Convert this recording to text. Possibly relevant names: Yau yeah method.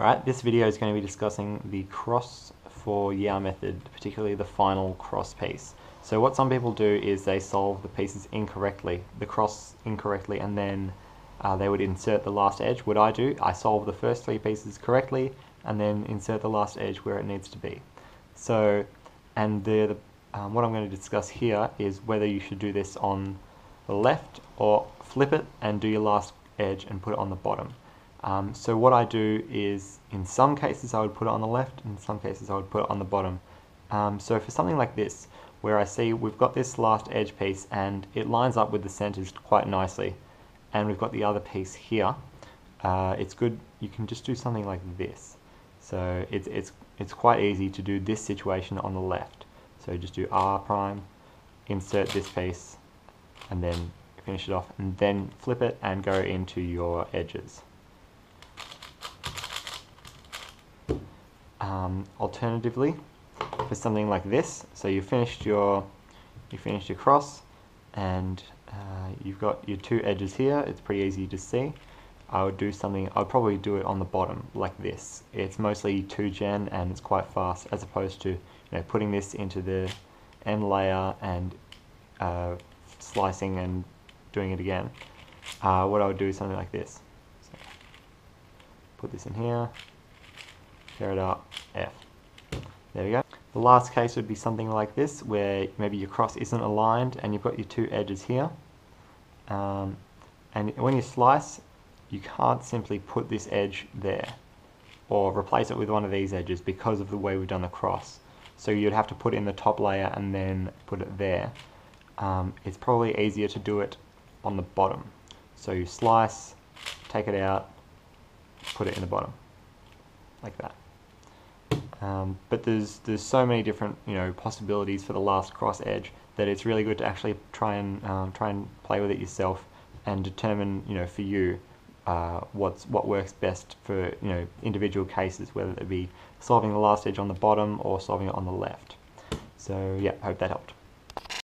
Alright, this video is going to be discussing the cross for Yau yeah method, particularly the final cross piece. So what some people do is they solve the pieces incorrectly, the cross incorrectly, and then they would insert the last edge. What I do, I solve the first three pieces correctly and then insert the last edge where it needs to be. So, and what I'm going to discuss here is whether you should do this on the left or flip it and do your last edge and put it on the bottom. So what I do is, in some cases I would put it on the left, in some cases I would put it on the bottom. So for something like this, where I see we've got this last edge piece and it lines up with the centers quite nicely, and we've got the other piece here, it's good, you can just do something like this. So it's quite easy to do this situation on the left. So just do R prime, insert this piece, and then finish it off, and then flip it and go into your edges. Alternatively, for something like this, so you finished your cross, and you've got your two edges here. It's pretty easy to see. I'd probably do it on the bottom like this. It's mostly 2-gen and it's quite fast, as opposed to, you know, putting this into the end layer and slicing and doing it again. What I would do is something like this. So put this in here. Tear it up, F. There we go. The last case would be something like this, where maybe your cross isn't aligned and you've got your two edges here. And when you slice, you can't simply put this edge there or replace it with one of these edges because of the way we've done the cross. So you'd have to put in the top layer and then put it there. It's probably easier to do it on the bottom. So you slice, take it out, put it in the bottom, like that. But there's so many different, you know, possibilities for the last cross edge that it's really good to actually try and play with it yourself and determine, you know, for you what works best for, you know, individual cases, whether it be solving the last edge on the bottom or solving it on the left. So yeah, I hope that helped.